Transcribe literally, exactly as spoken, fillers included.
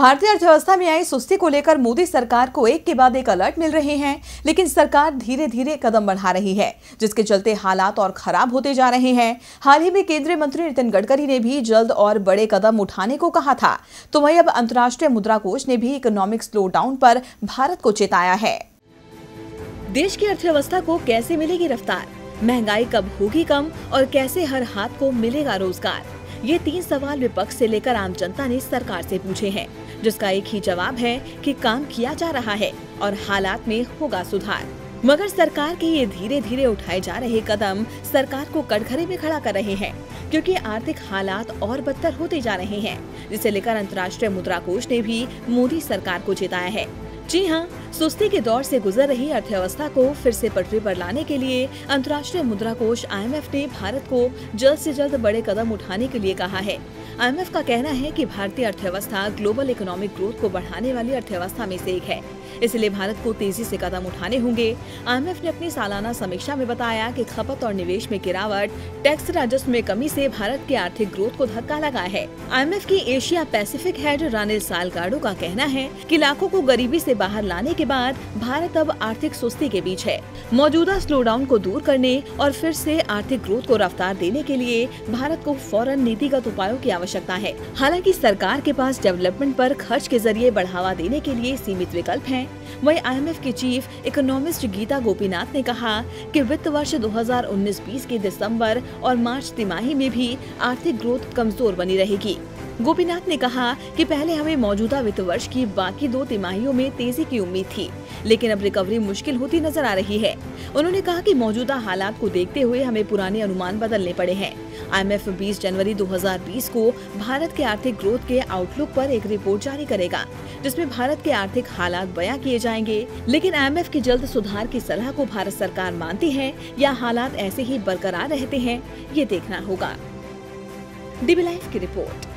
भारतीय अर्थव्यवस्था में आई सुस्ती को लेकर मोदी सरकार को एक के बाद एक अलर्ट मिल रहे हैं, लेकिन सरकार धीरे धीरे कदम बढ़ा रही है, जिसके चलते हालात और खराब होते जा रहे हैं। हाल ही में केंद्रीय मंत्री नितिन गडकरी ने भी जल्द और बड़े कदम उठाने को कहा था, तो वहीं अब अंतर्राष्ट्रीय मुद्रा कोष ने भी इकोनॉमिक स्लो डाउन पर भारत को चेताया है। देश की अर्थव्यवस्था को कैसे मिलेगी रफ्तार, महंगाई कब होगी कम और कैसे हर हाथ को मिलेगा रोजगार, ये तीन सवाल विपक्ष से लेकर आम जनता ने सरकार से पूछे हैं, जिसका एक ही जवाब है कि काम किया जा रहा है और हालात में होगा सुधार। मगर सरकार के ये धीरे धीरे उठाए जा रहे कदम सरकार को कटघरे में खड़ा कर रहे हैं, क्योंकि आर्थिक हालात और बदतर होते जा रहे हैं, जिसे लेकर अंतर्राष्ट्रीय मुद्रा कोष ने भी मोदी सरकार को चेताया है। जी हाँ, सुस्ती के दौर से गुजर रही अर्थव्यवस्था को फिर से पटरी पर लाने के लिए अंतर्राष्ट्रीय मुद्रा कोष आई एम एफ ने भारत को जल्द से जल्द बड़े कदम उठाने के लिए कहा है। आई एम एफ का कहना है कि भारतीय अर्थव्यवस्था ग्लोबल इकोनॉमिक ग्रोथ को बढ़ाने वाली अर्थव्यवस्था में से एक है, इसलिए भारत को तेजी से कदम उठाने होंगे। आई एम एफ ने अपनी सालाना समीक्षा में बताया कि खपत और निवेश में गिरावट, टैक्स राजस्व में कमी से भारत के आर्थिक ग्रोथ को धक्का लगा है। आई एम एफ की Asia Pacific head Ranil Salgado का कहना है कि लाखों को गरीबी से बाहर लाने के बाद भारत अब आर्थिक सुस्ती के बीच है। मौजूदा स्लोडाउन को दूर करने और फिर से आर्थिक ग्रोथ को रफ्तार देने के लिए भारत को फौरन नीतिगत उपायों की आवश्यकता है। हालांकि सरकार के पास डेवलपमेंट पर खर्च के जरिए बढ़ावा देने के लिए सीमित विकल्प हैं। वहीं आई एम एफ की चीफ इकोनॉमिस्ट गीता गोपीनाथ ने कहा कि वित्त वर्ष दो हजार उन्नीस बीस के दिसंबर और मार्च तिमाही में भी आर्थिक ग्रोथ कमजोर बनी रहेगी। गोपीनाथ ने कहा कि पहले हमें मौजूदा वित्त वर्ष की बाकी दो तिमाहियों में तेजी की उम्मीद थी, लेकिन अब रिकवरी मुश्किल होती नजर आ रही है। उन्होंने कहा कि मौजूदा हालात को देखते हुए हमें पुराने अनुमान बदलने पड़े हैं। आई एम एफ बीस जनवरी दो हजार बीस को भारत के आर्थिक ग्रोथ के आउटलुक पर एक रिपोर्ट जारी करेगा, जिसमें भारत के आर्थिक हालात बयां किए जाएंगे। लेकिन आई एम एफ की जल्द सुधार की सलाह को भारत सरकार मानती है या हालात ऐसे ही बरकरार रहते हैं, ये देखना होगा। डीबी लाइव की रिपोर्ट।